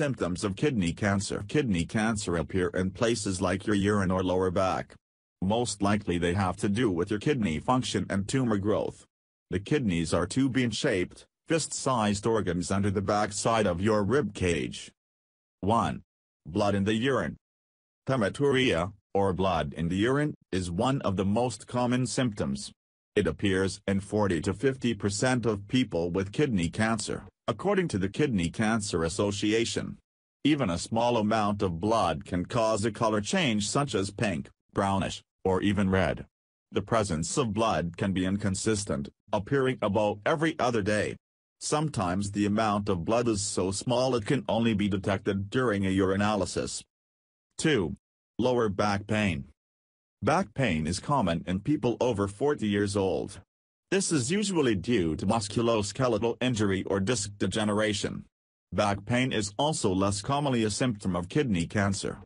symptoms of kidney cancer. Kidney cancer appear in places like your urine or lower back. Most likely they have to do with your kidney function and tumor growth. The kidneys are two bean-shaped, fist-sized organs under the backside of your rib cage. 1. Blood in the urine. Hematuria, or blood in the urine, is one of the most common symptoms. It appears in 40 to 50% of people with kidney cancer, according to the Kidney Cancer Association. Even a small amount of blood can cause a color change such as pink, brownish, or even red. The presence of blood can be inconsistent, appearing about every other day. Sometimes the amount of blood is so small it can only be detected during a urinalysis. 2. Lower back pain. Back pain is common in people over 40 years old. This is usually due to musculoskeletal injury or disc degeneration. Back pain is also less commonly a symptom of kidney cancer.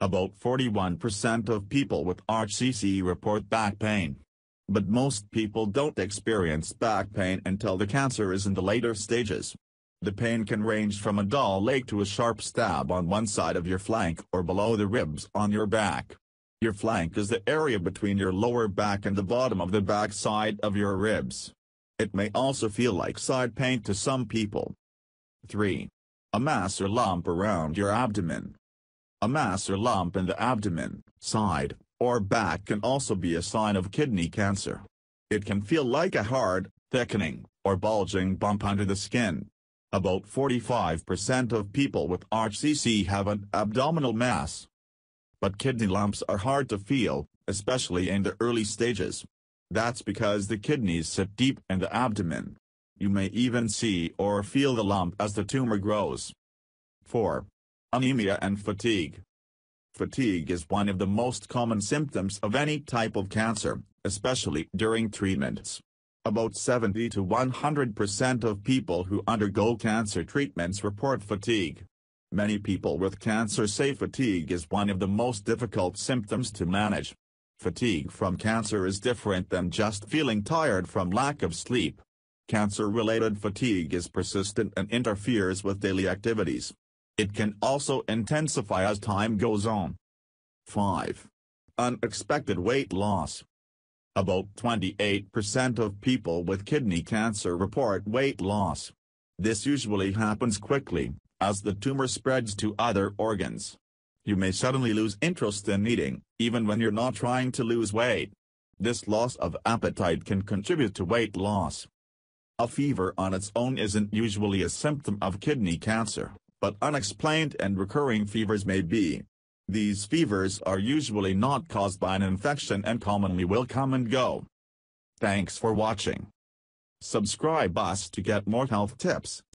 About 41% of people with RCC report back pain. But most people don't experience back pain until the cancer is in the later stages. The pain can range from a dull ache to a sharp stab on one side of your flank or below the ribs on your back. Your flank is the area between your lower back and the bottom of the back side of your ribs. It may also feel like side pain to some people. 3. A mass or lump around your abdomen. A mass or lump in the abdomen, side, or back can also be a sign of kidney cancer. It can feel like a hard, thickening, or bulging bump under the skin. About 45% of people with RCC have an abdominal mass. But kidney lumps are hard to feel, especially in the early stages. That's because the kidneys sit deep in the abdomen. You may even see or feel the lump as the tumor grows. 4. Anemia and fatigue. Fatigue is one of the most common symptoms of any type of cancer, especially during treatments. About 70 to 100% of people who undergo cancer treatments report fatigue. Many people with cancer say fatigue is one of the most difficult symptoms to manage. Fatigue from cancer is different than just feeling tired from lack of sleep. Cancer-related fatigue is persistent and interferes with daily activities. It can also intensify as time goes on. 5. Unexpected weight loss. About 28% of people with kidney cancer report weight loss. This usually happens quickly, as the tumor spreads to other organs. You may suddenly lose interest in eating, even when you're not trying to lose weight. This loss of appetite can contribute to weight loss. A fever on its own isn't usually a symptom of kidney cancer, but unexplained and recurring fevers may be. These fevers are usually not caused by an infection and commonly will come and go. Thanks for watching. Subscribe us to get more health tips.